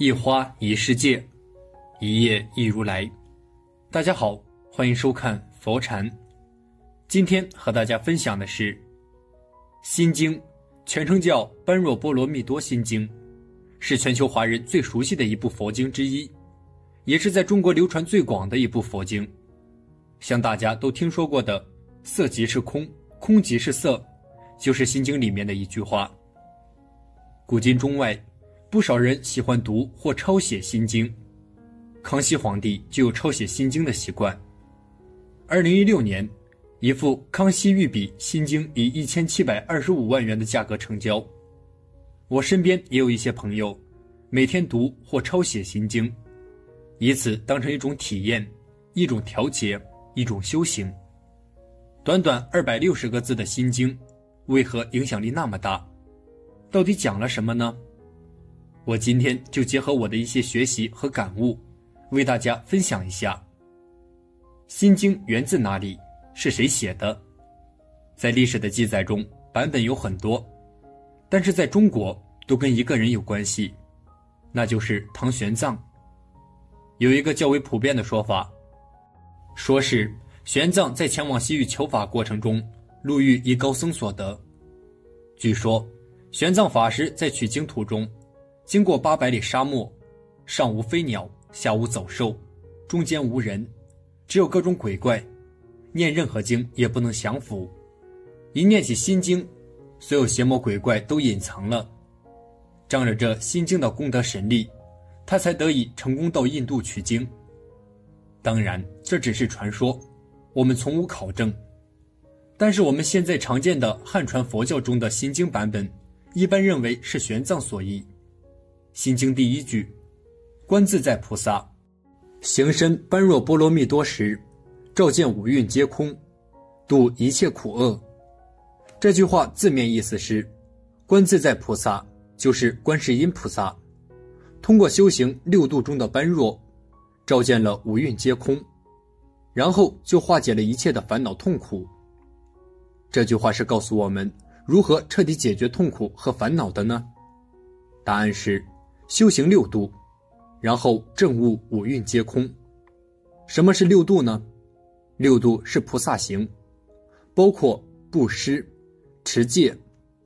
一花一世界，一叶一如来。大家好，欢迎收看佛禅。今天和大家分享的是《心经》，全称叫《般若波罗蜜多心经》，是全球华人最熟悉的一部佛经之一，也是在中国流传最广的一部佛经。像大家都听说过的“色即是空，空即是色”，就是《心经》里面的一句话。古今中外，不少人喜欢读或抄写《心经》，康熙皇帝就有抄写《心经》的习惯。2016年，一副康熙御笔《心经》以1725万元的价格成交。我身边也有一些朋友，每天读或抄写《心经》，以此当成一种体验、一种调节、一种修行。短短260个字的《心经》，为何影响力那么大？到底讲了什么呢？我今天就结合我的一些学习和感悟，为大家分享一下《心经》源自哪里，是谁写的。在历史的记载中，版本有很多，但是在中国都跟一个人有关系，那就是唐玄奘。有一个较为普遍的说法，说是玄奘在前往西域求法过程中路遇一高僧所得。据说玄奘法师在取经途中经过800里沙漠，上无飞鸟，下无走兽，中间无人，只有各种鬼怪，念任何经也不能降服。一念起心经，所有邪魔鬼怪都隐藏了。仗着这心经的功德神力，他才得以成功到印度取经。当然这只是传说，我们从无考证，但是我们现在常见的汉传佛教中的心经版本，一般认为是玄奘所译。心经第一句，观自在菩萨行深般若波罗蜜多时，照见五蕴皆空，度一切苦厄。这句话字面意思是，观自在菩萨就是观世音菩萨，通过修行六度中的般若，照见了五蕴皆空，然后就化解了一切的烦恼痛苦。这句话是告诉我们如何彻底解决痛苦和烦恼的呢？答案是修行六度，然后证悟五蕴皆空。什么是六度呢？六度是菩萨行，包括布施、持戒、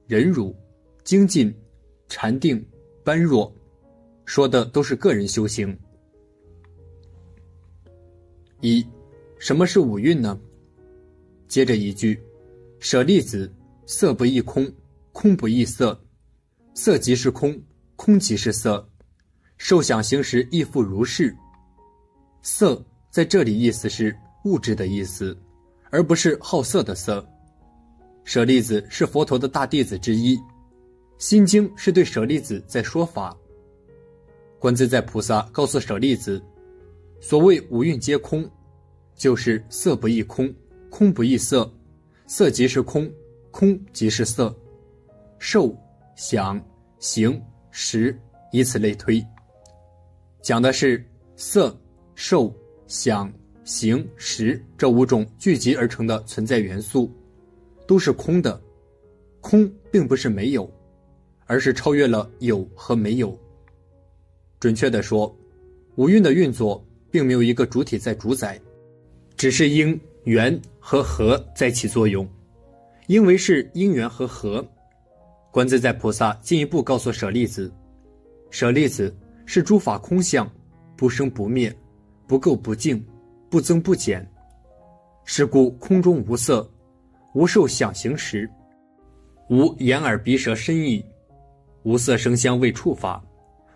忍辱、精进、禅定、般若，说的都是个人修行。一，什么是五蕴呢？接着一句，舍利子，色不异空，空不异色，色即是空，空即是色，受想行识亦复如是。色在这里意思是物质的意思，而不是好色的色。舍利子是佛陀的大弟子之一，心经是对舍利子在说法。观自在菩萨告诉舍利子，所谓五蕴皆空，就是色不异空，空不异色，色即是空，空即是色，受想行识，以此类推。讲的是色、受、想、行、识这五种聚集而成的存在元素，都是空的。空并不是没有，而是超越了有和没有。准确地说，五蕴的运作并没有一个主体在主宰，只是因缘和合在起作用。因为是因缘和合，观自在菩萨进一步告诉舍利子，舍利子是诸法空相，不生不灭，不垢不净，不增不减。是故空中无色，无受想行识，无眼耳鼻舌身意，无色声香味触法，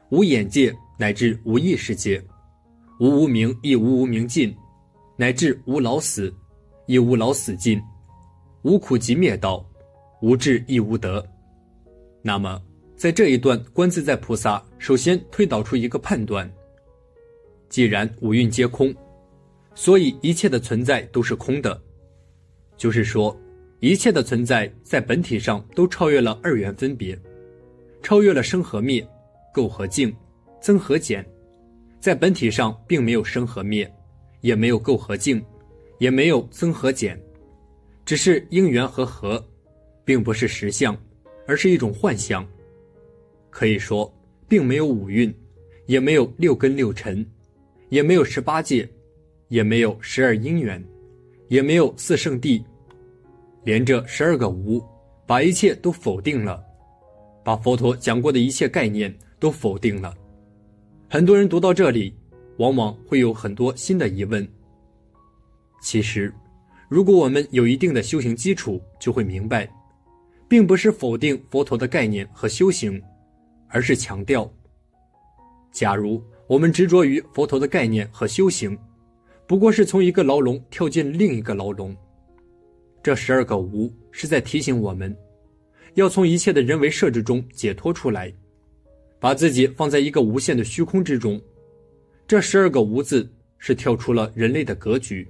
无眼界乃至无意识界，无无明亦无无明尽，乃至无老死亦无老死尽，无苦集灭道，无智亦无得。那么在这一段，观自在菩萨首先推导出一个判断，既然五蕴皆空，所以一切的存在都是空的，就是说一切的存在在本体上都超越了二元分别，超越了生和灭、垢和净、增和减。在本体上并没有生和灭，也没有垢和净，也没有增和减，只是因缘和合，并不是实相，而是一种幻象。可以说并没有五蕴，也没有六根六尘，也没有18戒，也没有12因缘，也没有4圣谛，连着12个无，把一切都否定了，把佛陀讲过的一切概念都否定了。很多人读到这里，往往会有很多新的疑问。其实，如果我们有一定的修行基础，就会明白，并不是否定佛陀的概念和修行，而是强调。假如我们执着于佛陀的概念和修行，不过是从一个牢笼跳进另一个牢笼。这12个无是在提醒我们，要从一切的人为设置中解脱出来，把自己放在一个无限的虚空之中。这12个无字是跳出了人类的格局，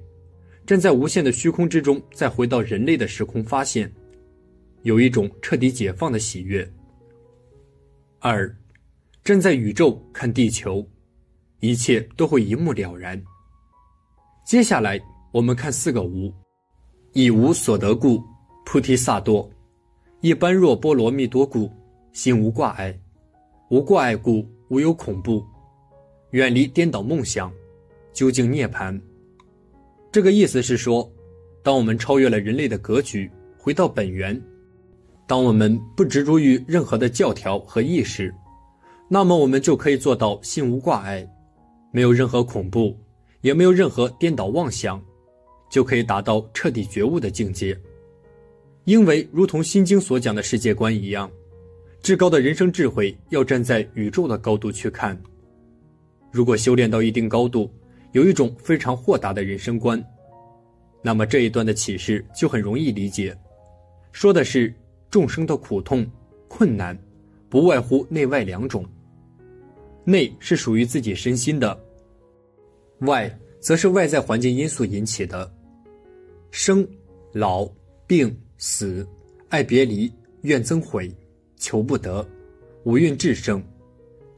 站在无限的虚空之中，再回到人类的时空，发现有一种彻底解放的喜悦。2. 站在宇宙看地球，一切都会一目了然。接下来我们看4个无：以无所得故，菩提萨埵；一般若波罗蜜多故，心无挂碍；无挂碍故，无有恐怖；远离颠倒梦想，究竟涅槃。这个意思是说，当我们超越了人类的格局，回到本源，当我们不执着于任何的教条和意识，那么我们就可以做到心无挂碍，没有任何恐怖，也没有任何颠倒妄想，就可以达到彻底觉悟的境界。因为如同《心经》所讲的世界观一样，至高的人生智慧要站在宇宙的高度去看。如果修炼到一定高度，有一种非常豁达的人生观，那么这一段的启示就很容易理解，说的是众生的苦痛、困难，不外乎内外2种。内是属于自己身心的，外则是外在环境因素引起的。生、老、病、死、爱别离、怨憎悔、求不得、五蕴炽盛，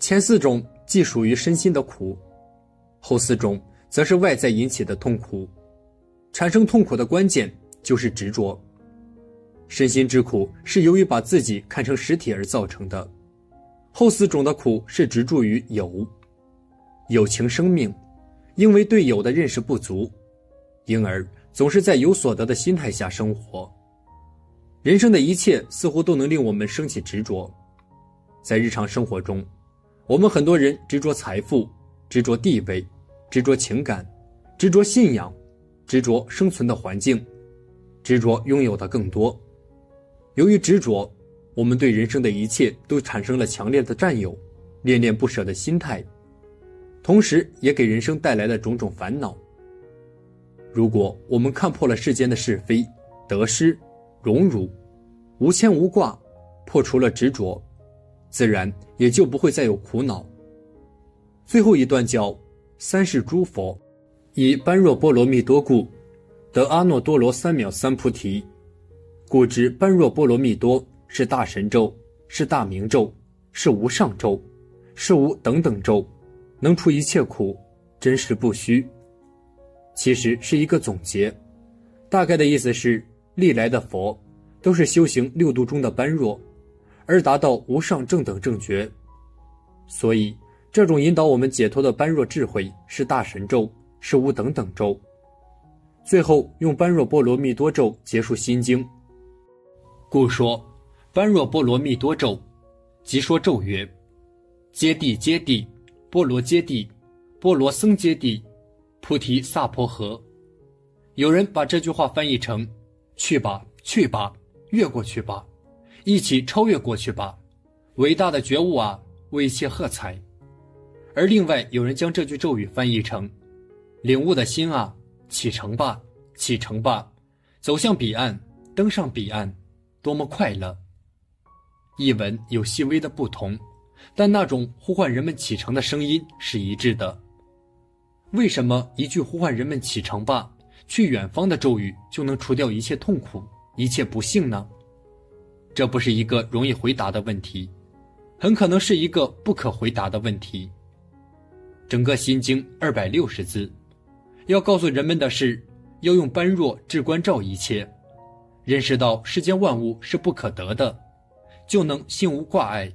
前4种既属于身心的苦，后4种则是外在引起的痛苦。产生痛苦的关键就是执着。身心之苦是由于把自己看成实体而造成的，后4种的苦是执着于有情生命，因为对有的认识不足，因而总是在有所得的心态下生活。人生的一切似乎都能令我们升起执着。在日常生活中，我们很多人执着财富，执着地位，执着情感，执着信仰，执着生存的环境，执着拥有的更多。由于执着，我们对人生的一切都产生了强烈的占有、恋恋不舍的心态，同时也给人生带来了种种烦恼。如果我们看破了世间的是非、得失、荣辱，无牵无挂，破除了执着，自然也就不会再有苦恼。最后一段叫三世诸佛，以般若波罗蜜多故，得阿耨多罗3藐3菩提，故知般若波罗蜜多是大神咒，是大明咒，是无上咒，是无等等咒，能除一切苦，真实不虚。其实是一个总结，大概的意思是，历来的佛都是修行6度中的般若，而达到无上正等正觉。所以这种引导我们解脱的般若智慧是大神咒，是无等等咒。最后用般若波罗蜜多咒结束心经，故说般若波罗蜜多咒。即说咒曰：揭谛揭谛，波罗揭谛，波罗僧揭谛，菩提萨婆诃。有人把这句话翻译成：去吧，去吧，越过去吧，一起超越过去吧，伟大的觉悟啊，为一切喝彩。而另外有人将这句咒语翻译成：领悟的心啊，启程吧，启程吧，走向彼岸，登上彼岸，多么快乐。译文有细微的不同，但那种呼唤人们启程的声音是一致的。为什么一句呼唤人们启程吧，去远方的咒语就能除掉一切痛苦，一切不幸呢？这不是一个容易回答的问题，很可能是一个不可回答的问题。整个心经260字，要告诉人们的是，要用般若智观照一切，认识到世间万物是不可得的，就能心无挂碍，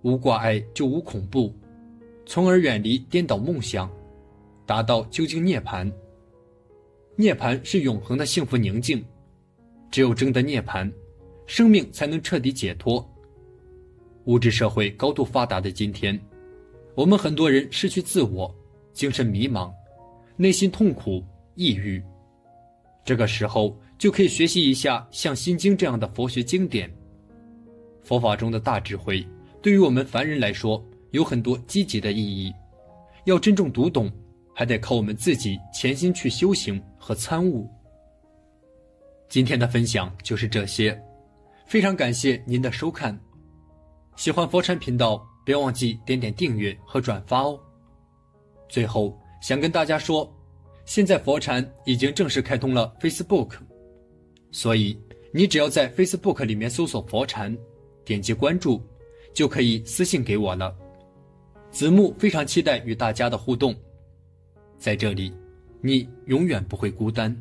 无挂碍就无恐怖，从而远离颠倒梦想，达到究竟涅槃。涅槃是永恒的幸福宁静，只有真的涅槃，生命才能彻底解脱。物质社会高度发达的今天，我们很多人失去自我，精神迷茫，内心痛苦、抑郁。这个时候就可以学习一下像《心经》这样的佛学经典。佛法中的大智慧，对于我们凡人来说有很多积极的意义，要真正读懂，还得靠我们自己潜心去修行和参悟。今天的分享就是这些，非常感谢您的收看。喜欢佛禅频道，别忘记点点订阅和转发哦。最后想跟大家说，现在佛禅已经正式开通了 Facebook， 所以你只要在 Facebook 里面搜索佛禅，点击关注，就可以私信给我了。子木非常期待与大家的互动，在这里，你永远不会孤单。